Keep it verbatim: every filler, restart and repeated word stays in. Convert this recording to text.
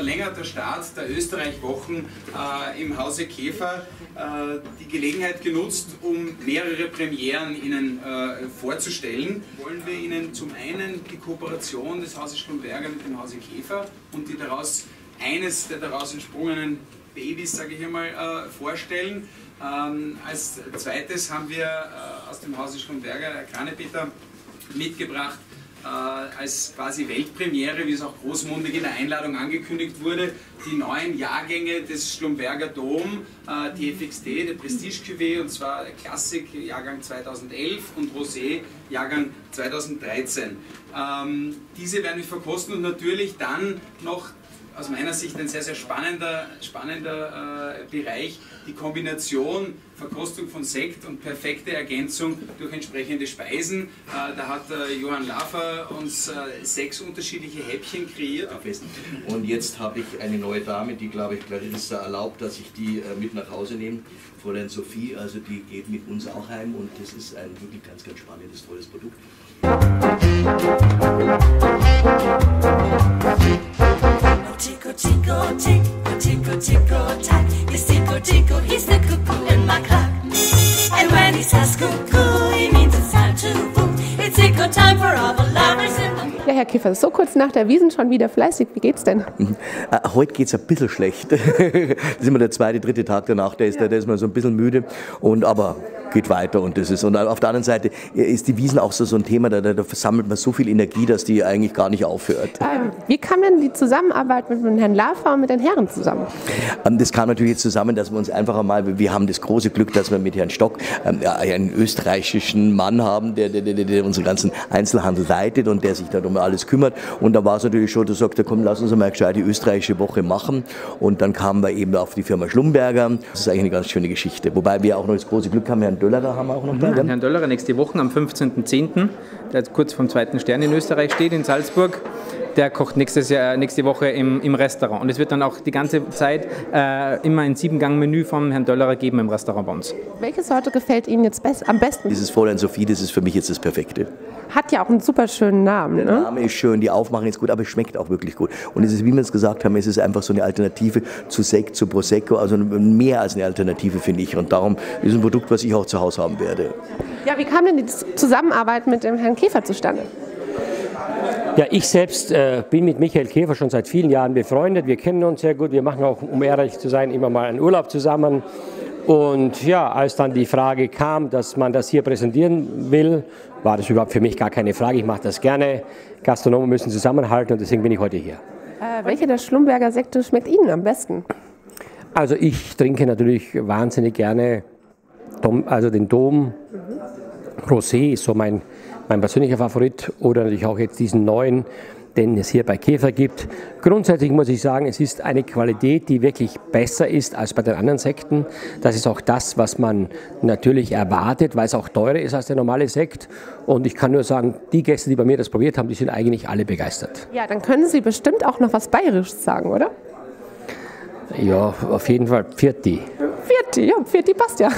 verlängerter Start der Österreich-Wochen äh, im Hause Käfer äh, die Gelegenheit genutzt, um mehrere Premieren Ihnen äh, vorzustellen. Wollen wir Ihnen zum einen die Kooperation des Hauses Schlumberger mit dem Hause Käfer und die daraus, eines der daraus entsprungenen Babys, sage ich hier mal, äh, vorstellen. Ähm, als zweites haben wir äh, aus dem Hause Schlumberger Kranebitter mitgebracht, Äh, als quasi Weltpremiere, wie es auch großmundig in der Einladung angekündigt wurde, die neuen Jahrgänge des Schlumberger Dom, äh, die F X D, der Prestige-Cuvée, und zwar Klassik Jahrgang zweitausendelf und Rosé Jahrgang zweitausenddreizehn. Ähm, diese werden wir verkosten und natürlich dann noch aus meiner Sicht ein sehr, sehr spannender, spannender äh, Bereich, die Kombination Verkostung von Sekt und perfekte Ergänzung durch entsprechende Speisen. Äh, da hat äh, Johann Lafer uns äh, sechs unterschiedliche Häppchen kreiert. Und jetzt habe ich eine neue Dame, die, glaube ich, Clarissa erlaubt, dass ich die äh, mit nach Hause nehme. Fräulein Sophie, also die geht mit uns auch heim und das ist ein wirklich ganz, ganz spannendes, tolles Produkt. Tico, tico, tico, tico, tico, tack. Yes, tico, tico, he's the cuckoo in my clock. And when he says cuckoo, he means it's time to boom. It's tico time for all the lovers in the moon. Ja, Herr Käfer, so kurz nach der Wiesn schon wieder fleißig. Wie geht's denn? Äh, heute geht's ein bisschen schlecht. Das ist immer der zweite, dritte Tag danach. Da ist, ja. da, da ist man so ein bisschen müde. Und aber geht weiter und das ist. Und auf der anderen Seite ist die Wiesn auch so, so ein Thema, da, da sammelt man so viel Energie, dass die eigentlich gar nicht aufhört. Ähm, wie kam denn die Zusammenarbeit mit dem Herrn Lafer und mit den Herren zusammen? Ähm, das kam natürlich jetzt zusammen, dass wir uns einfach einmal, wir haben das große Glück, dass wir mit Herrn Stock ähm, einen österreichischen Mann haben, der, der, der, der unseren ganzen Einzelhandel leitet und der sich dann um alles kümmert. Und da war es natürlich schon, der sagte, komm, lass uns mal gescheit die österreichische Woche machen. Und dann kamen wir eben auf die Firma Schlumberger. Das ist eigentlich eine ganz schöne Geschichte. Wobei wir auch noch das große Glück haben, Herrn Döllerer haben wir auch noch da. Mhm, Herrn Döllerer nächste Woche am fünfzehnten zehnten, der jetzt kurz vom zweiten Stern in Österreich steht, in Salzburg. Der kocht nächstes Jahr, nächste Woche im, im Restaurant. Und es wird dann auch die ganze Zeit äh, immer ein Siebengang-Menü vom Herrn Döllerer geben im Restaurant bei uns. Welche Sorte gefällt Ihnen jetzt best, am besten? Dieses Fräulein Sophie, das ist für mich jetzt das Perfekte. Hat ja auch einen super schönen Namen. Der ne? Name ist schön, die Aufmachung ist gut, aber es schmeckt auch wirklich gut. Und es ist, wie wir es gesagt haben, es ist einfach so eine Alternative zu Sekt, zu Prosecco, also mehr als eine Alternative, finde ich. Und darum ist ein Produkt, was ich auch zu Hause haben werde. Ja, wie kam denn die Zusammenarbeit mit dem Herrn Käfer zustande? Ja, ich selbst äh, bin mit Michael Käfer schon seit vielen Jahren befreundet. Wir kennen uns sehr gut. Wir machen auch, um ehrlich zu sein, immer mal einen Urlaub zusammen. Und ja, als dann die Frage kam, dass man das hier präsentieren will, war das überhaupt für mich gar keine Frage. Ich mache das gerne. Gastronomen müssen zusammenhalten und deswegen bin ich heute hier. Äh, welche der Schlumberger Sekte schmeckt Ihnen am besten? Also ich trinke natürlich wahnsinnig gerne Dom, also den Dom. Mhm. Rosé ist so mein... mein persönlicher Favorit oder natürlich auch jetzt diesen neuen, den es hier bei Käfer gibt. Grundsätzlich muss ich sagen, es ist eine Qualität, die wirklich besser ist als bei den anderen Sekten. Das ist auch das, was man natürlich erwartet, weil es auch teurer ist als der normale Sekt. Und ich kann nur sagen, die Gäste, die bei mir das probiert haben, die sind eigentlich alle begeistert. Ja, dann können Sie bestimmt auch noch was Bayerisches sagen, oder? Ja, auf jeden Fall Pfirti. Pfirti, ja, Pfirti passt ja.